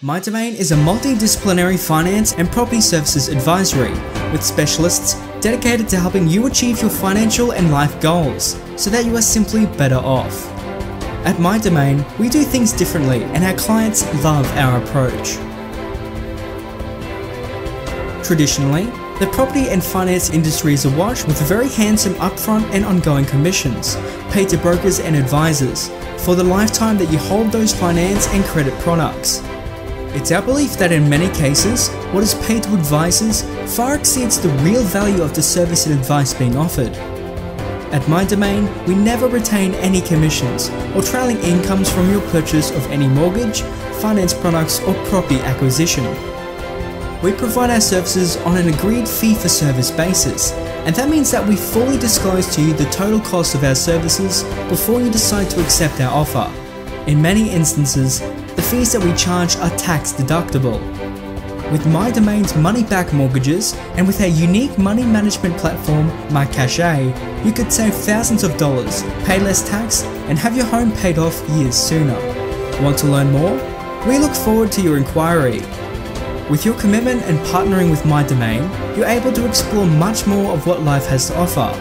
My Domain is a multidisciplinary finance and property services advisory with specialists dedicated to helping you achieve your financial and life goals so that you are simply better off. At My Domain, we do things differently and our clients love our approach. Traditionally, the property and finance industry is awash with very handsome upfront and ongoing commissions paid to brokers and advisors for the lifetime that you hold those finance and credit products. It's our belief that in many cases, what is paid to advisors far exceeds the real value of the service and advice being offered. At My Domain, we never retain any commissions or trailing incomes from your purchase of any mortgage, finance products or property acquisition. We provide our services on an agreed fee-for-service basis, and that means that we fully disclose to you the total cost of our services before you decide to accept our offer. In many instances, the fees that we charge are tax deductible. With My Domain's money-back mortgages and with our unique money management platform, MyCache, you could save thousands of dollars, pay less tax, and have your home paid off years sooner. Want to learn more? We look forward to your inquiry. With your commitment and partnering with My Domain, you're able to explore much more of what life has to offer.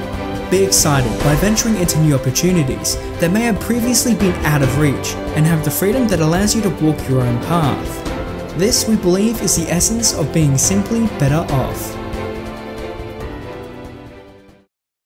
Be excited by venturing into new opportunities that may have previously been out of reach and have the freedom that allows you to walk your own path. This, we believe, is the essence of being simply better off.